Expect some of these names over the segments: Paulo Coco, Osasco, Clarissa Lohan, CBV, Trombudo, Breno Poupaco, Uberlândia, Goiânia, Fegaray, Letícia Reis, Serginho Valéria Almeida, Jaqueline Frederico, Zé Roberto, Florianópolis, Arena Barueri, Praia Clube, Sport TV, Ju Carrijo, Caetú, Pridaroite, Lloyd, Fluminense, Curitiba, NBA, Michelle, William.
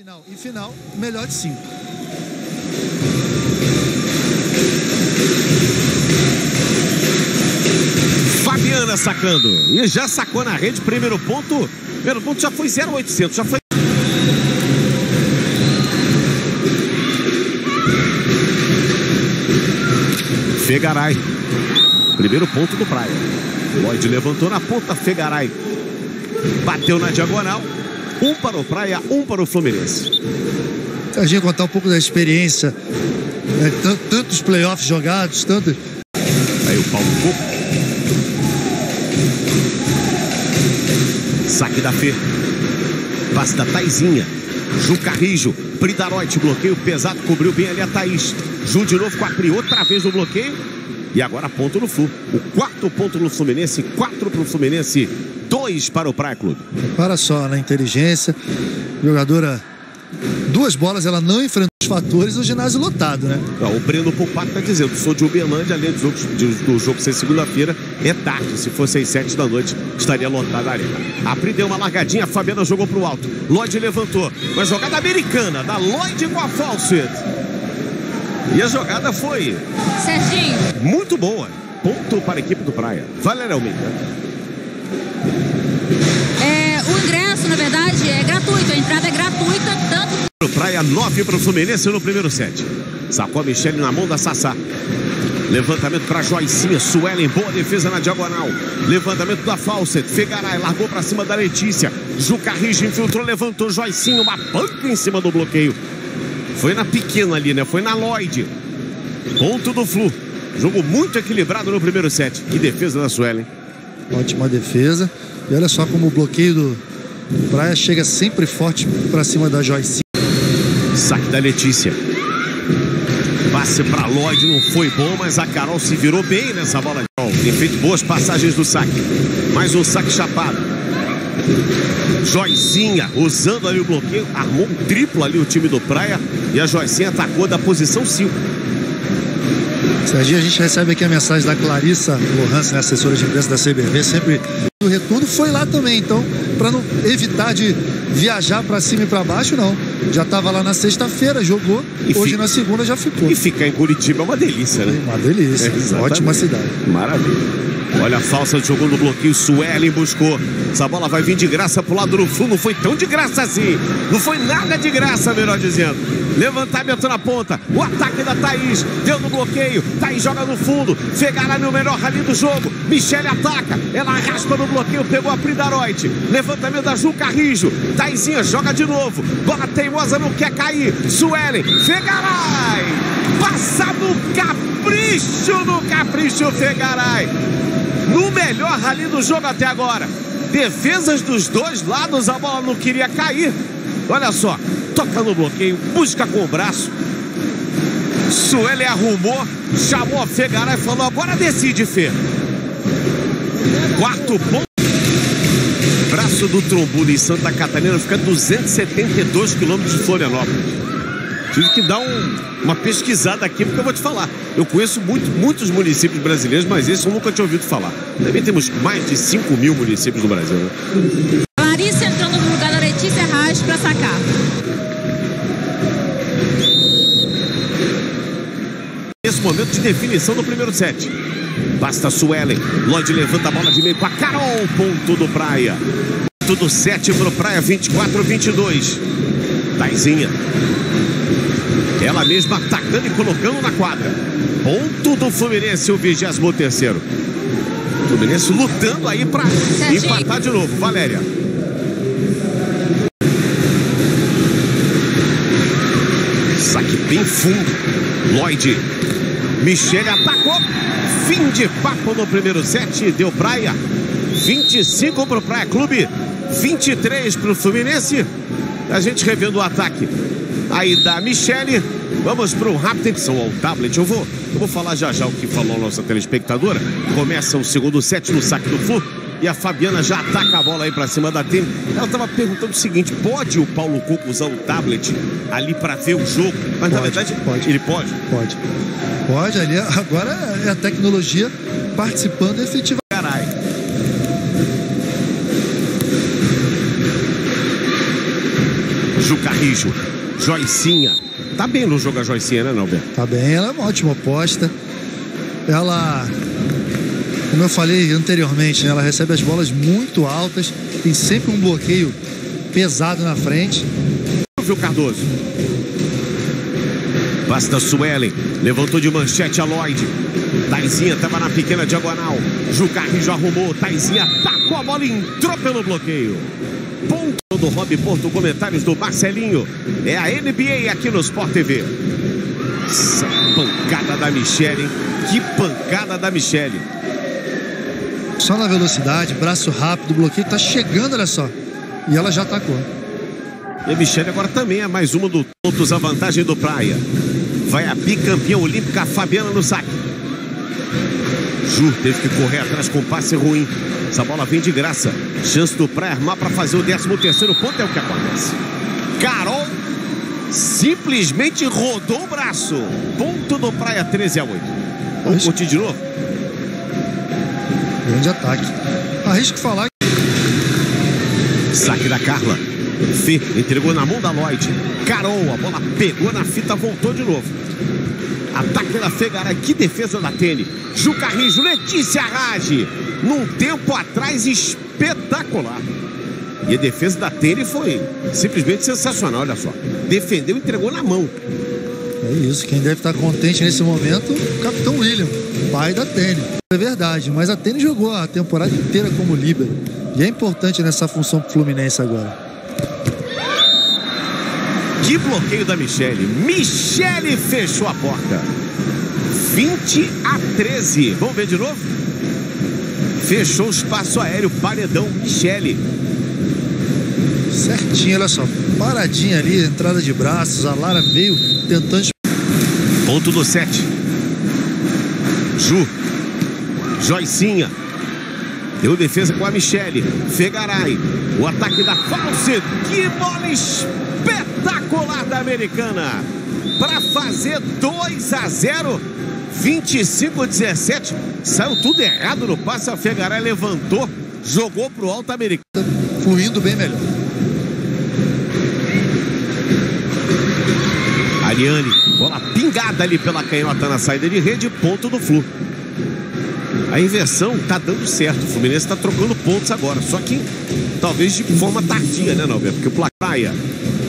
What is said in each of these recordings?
Final e final, melhor de 5. Fabiana sacando. E já sacou na rede, primeiro ponto. Primeiro ponto já foi 0,800, já foi. Fegaray. Primeiro ponto do Praia. Lloyd levantou na ponta, Fegaray bateu na diagonal. 1 para o Praia, 1 para o Fluminense. A gente contar um pouco da experiência, né? Tantos playoffs jogados, tantos. Aí o Paulo Coco. Saque da Fê. Passe da Taizinha. Ju Carrijo. Pridaroite, bloqueio pesado, cobriu bem ali a Thaís. Ju de novo com a Pri, outra vez no bloqueio. E agora ponto no Flu. O 4 ponto no Fluminense, 4 para o Fluminense. 2 para o Praia Clube. Para só na inteligência. Jogadora, 2 bolas, ela não enfrentou os fatores no ginásio lotado, né? O Breno Poupaco está dizendo, sou de Uberlândia, além do jogo ser segunda-feira, é tarde. Se fosse às 7 da noite, estaria lotada a arena. A Pri deu uma largadinha, a Fabiana jogou para o alto. Lloyd levantou. Uma jogada americana, da Lloyd com a falseta. E a jogada foi... Serginho. Muito boa. Ponto para a equipe do Praia. Valéria Almeida. O ingresso, na verdade, é gratuito. A entrada é gratuita, tanto... Praia 9 para o Fluminense no primeiro set. Sacou a Michelle na mão da Sassá. Levantamento para Joicinha. Suelen, boa defesa na diagonal. Levantamento da Fawcett. Fegaray largou para cima da Letícia. Juca Rige infiltrou, levantou Joicinha. Uma banca em cima do bloqueio. Foi na pequena ali, né? Foi na Lloyd. Ponto do Flu. Jogo muito equilibrado no primeiro set. Que defesa da Suelen. Ótima defesa. E olha só como o bloqueio do Praia chega sempre forte para cima da Joyce. Saque da Letícia. Passe para Lloyd, não foi bom, mas a Carol se virou bem nessa bola. Tem feito boas passagens do saque. Mais um saque chapado. Joicinha usando ali o bloqueio. Armou um triplo ali o time do Praia. E a Joicinha atacou da posição 5. Serginho, a gente recebe aqui a mensagem da Clarissa Lohan, assessora de imprensa da CBV, sempre o retorno foi lá também, então, para não evitar de viajar para cima e para baixo, não. Já estava lá na sexta-feira, jogou, e hoje na segunda já ficou. E ficar em Curitiba é uma delícia, né? Uma delícia, ótima cidade. Maravilha. Olha a falsa, jogou no bloqueio, Suelen buscou. Essa bola vai vir de graça pro lado do fundo, não foi tão de graça assim. Não foi nada de graça, melhor dizendo. Levantamento na ponta, o ataque da Thaís, deu no bloqueio, Thaís joga no fundo, Fegaray no melhor rally do jogo, Michelle ataca, ela raspa no bloqueio, pegou a Pridaroite, levantamento da Ju Carrijo, Thaizinha joga de novo, bola teimosa, não quer cair, Suelen, Fegaray, passa no capricho, Fegaray. No melhor rally do jogo até agora. Defesas dos dois lados, a bola não queria cair. Olha só, toca no bloqueio, busca com o braço. Sueli arrumou, chamou a Fegaray e falou, agora decide, Fê. 4 pontos. Braço do Trombudo em Santa Catarina fica a 272 quilômetros de Florianópolis. Tive que dar uma pesquisada aqui, porque eu vou te falar. Eu conheço muitos municípios brasileiros, mas esse eu nunca tinha ouvido falar. Também temos mais de 5 mil municípios no Brasil, né? Larissa entrando no lugar da Letícia Reis para sacar. Nesse momento de definição do primeiro set. Basta Suelen. Lloyd levanta a bola de meio com a Carol. Ponto do Praia. Ponto do 7 para o Praia, 24-22. Taizinha. Ela mesma atacando e colocando na quadra. Ponto do Fluminense, o 23º. Fluminense lutando aí para empatar de novo. Valéria. Saque bem fundo. Lloyd. Michelle atacou. Fim de papo no primeiro set. Deu Praia. 25 para o Praia Clube. 23 para o Fluminense. A gente revendo o ataque. Aí da Michelle, vamos para um rápido edição ao tablet. Eu vou falar já o que falou a nossa telespectadora. Começa o segundo set no saque do Flu e a Fabiana já ataca a bola aí para cima da T. Ela estava perguntando o seguinte, pode o Paulo Coco usar o tablet ali para ver o jogo? Mas pode, na verdade, pode. Ele pode? Pode. Pode, ali agora é a tecnologia participando efetivamente. Sérgio Carrijo. Joicinha. Tá bem no jogo a Joicinha, né, Alberto? Tá bem, ela é uma ótima aposta. Ela, como eu falei anteriormente, né, ela recebe as bolas muito altas. Tem sempre um bloqueio pesado na frente. Viu, Cardoso? Basta Suelen, levantou de manchete a Lloyd. Taizinha estava na pequena diagonal. Ju Carrijo arrumou, Taizinha tacou a bola e entrou pelo bloqueio. Ponto do Rob Porto, comentários do Marcelinho. É a NBA aqui no Sport TV. Essa pancada da Michelle, hein? Que pancada da Michelle. Só na velocidade, braço rápido, bloqueio tá chegando, olha só. E ela já atacou. E a Michelle agora também é mais uma do Totos, a vantagem do Praia. Vai a bicampeã olímpica Fabiana no saque. Ju teve que correr atrás com passe ruim. Essa bola vem de graça. Chance do Praia armar para fazer o 13º ponto, é o que acontece. Carol simplesmente rodou o braço. Ponto do Praia, 13-8. Vamos curtir de novo? Grande ataque. Arrisco falar que... Saque da Carla. Fê entregou na mão da Lloyd. Carol, a bola pegou na fita, voltou de novo. Ataque da Fê, cara, que defesa da Tene. Ju Carrijo, Letícia Rage. Num tempo atrás espetacular. E a defesa da Tene foi simplesmente sensacional, olha só. Defendeu e entregou na mão. É isso, quem deve estar contente nesse momento, o capitão William, pai da Tene. É verdade, mas a Tene jogou a temporada inteira como líbero. E é importante nessa função pro Fluminense agora. Que bloqueio da Michelle. Michelle fechou a porta. 20-13. Vamos ver de novo? Fechou o espaço aéreo. Paredão, Michelle. Certinho, olha só. Paradinha ali, entrada de braços. A Lara veio tentando... Ponto do 7. Ju. Joicinha. Deu defesa com a Michelle. Fegaray. O ataque da False. Que bola espetacular da americana. Para fazer 2-0. 25-17. Saiu tudo errado no passe. A Fegaray levantou. Jogou pro alto americano. Fluindo bem melhor. Ariane. Bola pingada ali pela canhota na saída de rede. Ponto do Flu. A inversão tá dando certo. O Fluminense tá trocando pontos agora. Só que talvez de forma tardia, né, Norberto? Porque o Placaia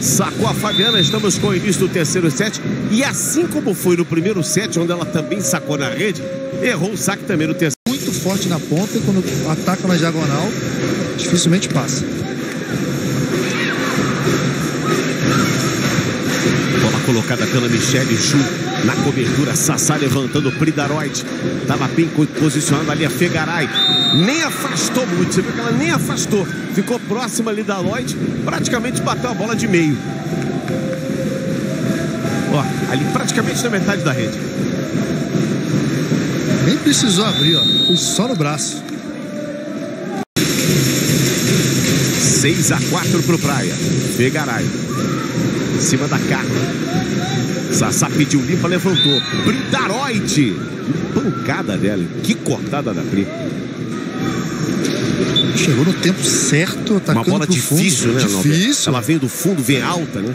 sacou a Fabiana. Estamos com o início do 3º set. E assim como foi no 1º set, onde ela também sacou na rede, errou o saque também no 3º. Muito forte na ponta. E quando ataca na diagonal, dificilmente passa. Colocada pela Michelle, Ju na cobertura, Sassá levantando o Pridaroid. Tava bem posicionado ali a Fegaray. Nem afastou muito, você viu que ela nem afastou. Ficou próxima ali da Lloyd, praticamente bateu a bola de meio. Ó, ali praticamente na metade da rede. Nem precisou abrir, ó. Foi só no braço. 6-4 pro Praia. Fegaray. Em cima da Carla. Sassá pediu limpa, levantou. Bridaroite. Que pancada dela. Que cortada da Pri. Chegou no tempo certo. Uma bola difícil, fundo, né? Difícil. Ela vem do fundo, vem alta, né?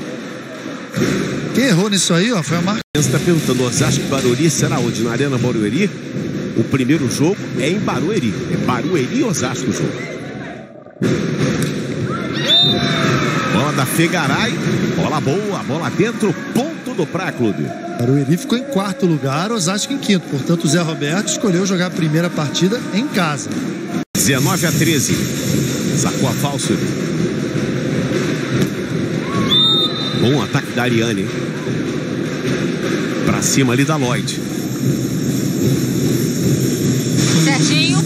Quem errou nisso aí, ó, foi a marca. Você está perguntando, Osasco e Barueri será onde? Na Arena Barueri? O primeiro jogo é em Barueri. É Barueri e Osasco o jogo. Bola da Fegaray, bola boa, bola dentro, ponto do Praia Clube. Barueri ficou em 4º lugar, Osasco em 5º. Portanto, o Zé Roberto escolheu jogar a primeira partida em casa. 19-13. Sacou a falsa. Bom ataque da Ariane. Pra cima ali da Lloyd. Serginho.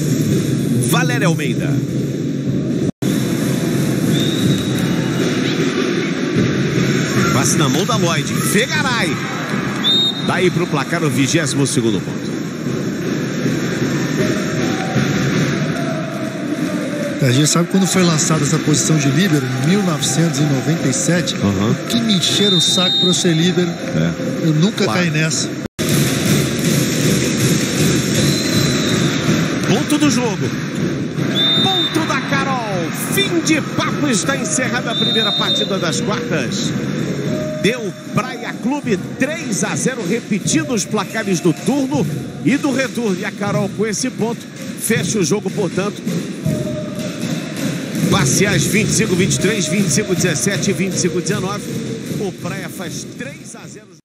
Valéria Almeida. Passe na mão da Lloyd. Fegaray. Daí pro placar o 22º ponto. A gente sabe quando foi lançada essa posição de líbero, em 1997, que me encheram o saco para eu ser líbero. É. Eu nunca caí nessa. Ponto do jogo. Ponto da Carol. Fim de bate-papo, está encerrada a primeira partida das quartas. Deu Praia Clube 3-0, repetindo os placares do turno e do retorno. E a Carol, com esse ponto, fecha o jogo, portanto. Parciais 25-23, 25-17 e 25-19. O Praia faz 3-0.